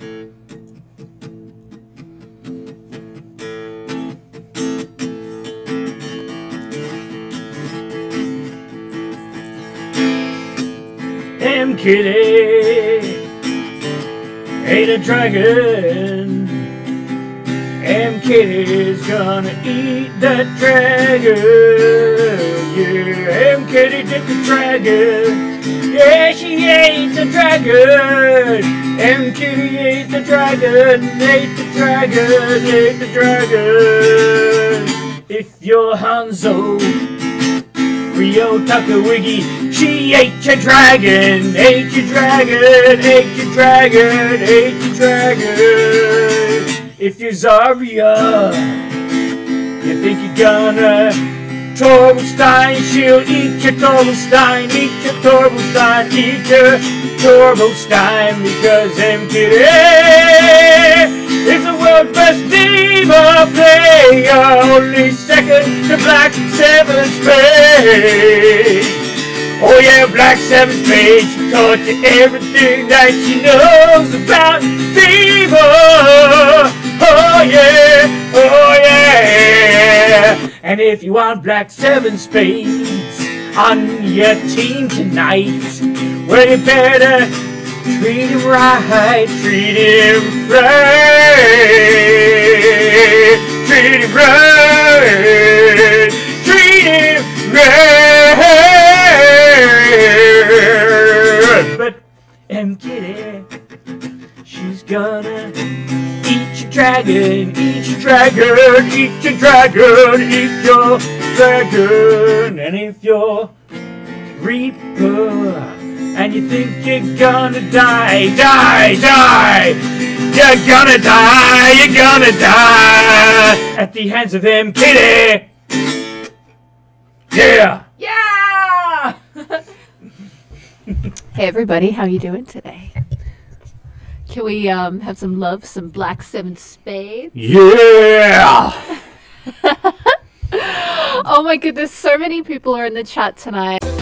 MKitty ate a dragon. MKitty's gonna eat that dragon. Yeah, MKitty did the dragon. Yeah, she ate the dragon. MKitty ate the dragon. Ate the dragon. Ate the dragon. If you're Hanzo, Ryo Tucker, Wiggy, she ate your dragon, ate your dragon, ate your dragon, ate your dragon. If you're Zarya, you think you're gonna Torbostein, she'll eat your Torbostein, eat your Torbostein, eat your Torbostein, because MKD is the world's best diva player, only second to Black Seven Spades. Oh yeah, Black Seven Spades, she taught you everything that she knows about diva. Oh yeah, oh yeah. And if you want Black Seven Spades on your team tonight, well, you better treat him right, treat him right, treat him right, treat him right. But MKitty, she's gonna eat your dragon, eat your dragon, eat your dragon, eat your dragon. And if you're Reaper and you think you're gonna die, die, die, you're gonna die, you're gonna die at the hands of MKitty. Yeah! Yeah! Hey everybody, how you doing today? Can we have some love, some Black Seven Spades? Yeah! Oh my goodness, so many people are in the chat tonight.